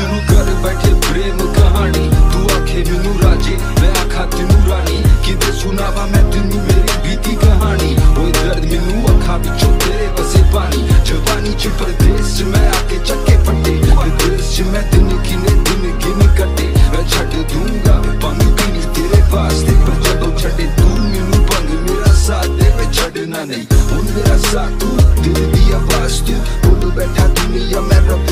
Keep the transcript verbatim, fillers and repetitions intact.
शुरू कर बैठे प्रेम कहानी। तू आखे मेनू राजे मैं आखा तेनू रानी, किधर सुनावा मैं तेनू मेरी बीती कहानी। वो दर्द मेनू अखा बिचो तेरे बसे पानी, जवानी च परदेस मैं आके चक्के फटे, विदेश मैं दिन गिने दिन गिन कटे। मैं छट दूंगा भंग पीनी तेरे वास्ते, पर जदों छटे तू मेनू भंग मेरा साथ दे, मैं छड़ना नहीं हुण मेरा साथ तू, दिल दी आवाज तू, बोल बैठा दुनिया मैं रब